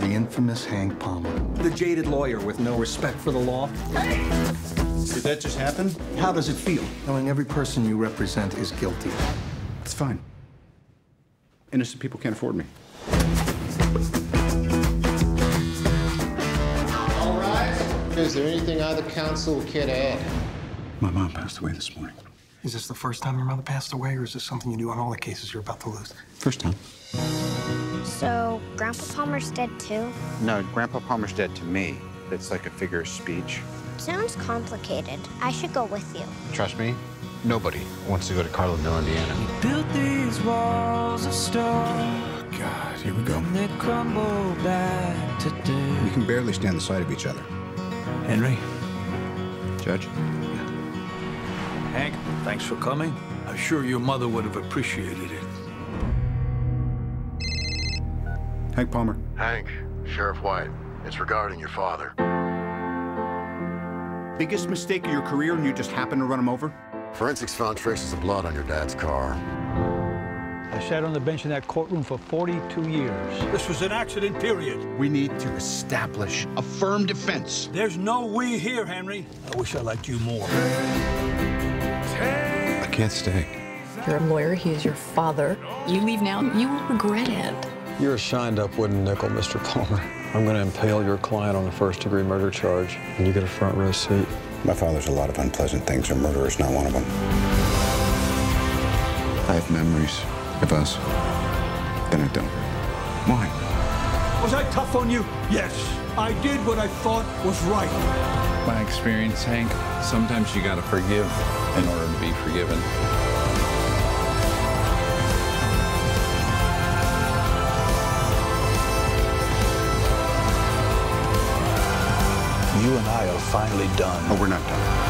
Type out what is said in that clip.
The infamous Hank Palmer. The jaded lawyer with no respect for the law. Hey! Did that just happen? How does it feel, knowing every person you represent is guilty? It's fine. Innocent people can't afford me. All right. Is there anything either counsel can add? My mom passed away this morning. Is this the first time your mother passed away, or is this something you do on all the cases you're about to lose? First time. So, Grandpa Palmer's dead, too? No, Grandpa Palmer's dead to me. It's like a figure of speech. Sounds complicated. I should go with you. Trust me, nobody wants to go to Carlisle, Indiana. We built these walls of stone. God, here we go. And they crumble back today. We can barely stand the sight of each other. Henry. Judge. Hank, thanks for coming. I'm sure your mother would have appreciated it. Hank Palmer. Hank, Sheriff White, it's regarding your father. Biggest mistake of your career and you just happened to run him over? Forensics found traces of blood on your dad's car. I sat on the bench in that courtroom for 42 years. This was an accident, period. We need to establish a firm defense. There's no we here, Henry. I wish I liked you more. I can't stay. You're a lawyer, he's your father. You leave now, you will regret it. You're a shined-up wooden nickel, Mr. Palmer. I'm going to impale your client on a first-degree murder charge, and you get a front-row seat. My father's a lot of unpleasant things, and murder is not one of them. I have memories of us. Then I don't. Why? Was I tough on you? Yes. I did what I thought was right. My experience, Hank, sometimes you got to forgive in order to be forgiven. You and I are finally done. Oh, we're not done.